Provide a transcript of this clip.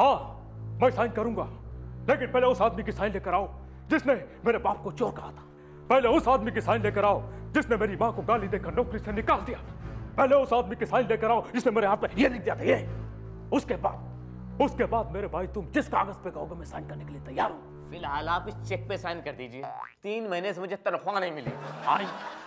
हाँ मैं साइन करूंगा, लेकिन पहले उस आदमी की साइन लेकर आओ जिसने मेरे बाप को चोर कहा था। पहले उस आदमी की साइन लेकर आओ जिसने मेरी माँ को गाली देकर नौकरी से निकाल दिया। पहले उस आदमी की साइन लेकर आओ जिसने मेरे हाथ पर ये लिख दिया था, ये। उसके बाद मेरे भाई तुम जिस कागज पे कहोगे मैं साइन करने के लिए तैयार हूँ। फिलहाल आप इस चेक पे साइन कर दीजिए, 3 महीने से मुझे तनख्वाह नहीं मिली।